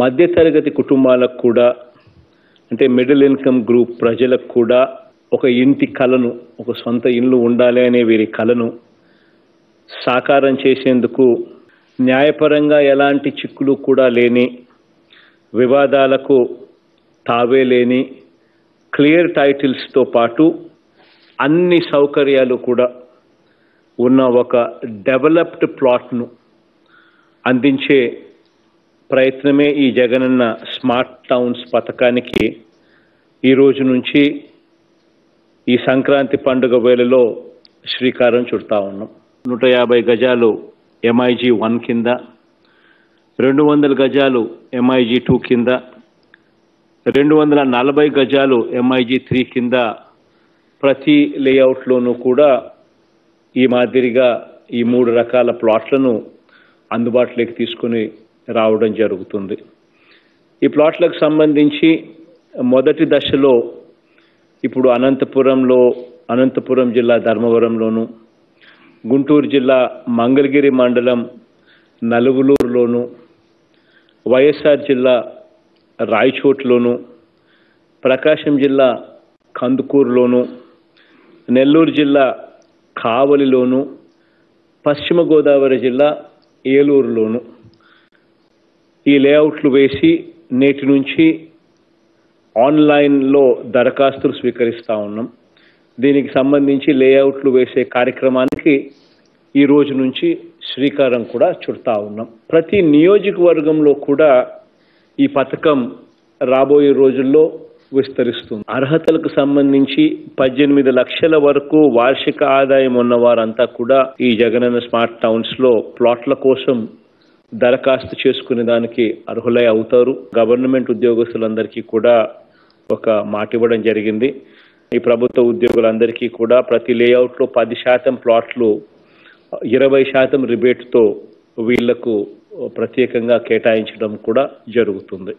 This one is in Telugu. మధ్య తరగతి కుటుంబాలకు కూడా అంటే మిడిల్ ఇన్కమ్ గ్రూప్ ప్రజలకు కూడా ఒక ఇంటి కలను, ఒక సొంత ఇల్లు ఉండాలి అనే వీరి కలను సాకారం చేసేందుకు న్యాయపరంగా ఎలాంటి చిక్కులు కూడా లేని, వివాదాలకు తావే లేని క్లియర్ టైటిల్స్తో పాటు అన్ని సౌకర్యాలు కూడా ఉన్న ఒక డెవలప్డ్ ప్లాట్ను అందించే ప్రయత్నమే ఈ జగనన్న స్మార్ట్ టౌన్స్ పథకానికి ఈరోజు నుంచి ఈ సంక్రాంతి పండుగ వేళలో శ్రీకారం చుడతా ఉన్నాం. 150 గజాలు MIG 1 కింద, 200 గజాలు MIG 2 కింద, 240 గజాలు MIG 3 కింద ప్రతి లేఅవుట్లోనూ కూడా ఈ మాదిరిగా ఈ 3 రకాల ప్లాట్లను అందుబాటులోకి తీసుకుని రావడం జరుగుతుంది. ఈ ప్లాట్లకు సంబంధించి మొదటి దశలో ఇప్పుడు అనంతపురం జిల్లా ధర్మవరంలోను, గుంటూరు జిల్లా మంగళగిరి మండలం నలుగులూరులోను, వైఎస్ఆర్ జిల్లా రాయచోట్లోను, ప్రకాశం జిల్లా కందుకూరులోను, నెల్లూరు జిల్లా కావలిలోను, పశ్చిమగోదావరి జిల్లా ఏలూరులోను ఈ లేఅవుట్లు వేసి నేటి నుంచి ఆన్లైన్లో దరఖాస్తులు స్వీకరిస్తూ ఉన్నాం. దీనికి సంబంధించి లేఅవుట్లు వేసే కార్యక్రమానికి ఈ రోజు నుంచి శ్రీకారం కూడా చుడతా ఉన్నాం. ప్రతి నియోజకవర్గంలో కూడా ఈ పథకం రాబోయే రోజుల్లో విస్తరిస్తుంది. అర్హతలకు సంబంధించి 18 లక్షల వరకు వార్షిక ఆదాయం ఉన్న వారంతా కూడా ఈ జగనన్న స్మార్ట్ టౌన్స్లో ప్లాట్ల కోసం దరఖాస్తు చేసుకునే దానికి అర్హులై అవుతారు. గవర్నమెంట్ ఉద్యోగస్తులందరికీ కూడా ఒక మాట ఇవ్వడం జరిగింది. ఈ ప్రభుత్వ ఉద్యోగులందరికీ కూడా ప్రతి లేఅవుట్లో 10% ప్లాట్లు 20% రిబేట్తో వీళ్లకు ప్రత్యేకంగా కేటాయించడం కూడా జరుగుతుంది.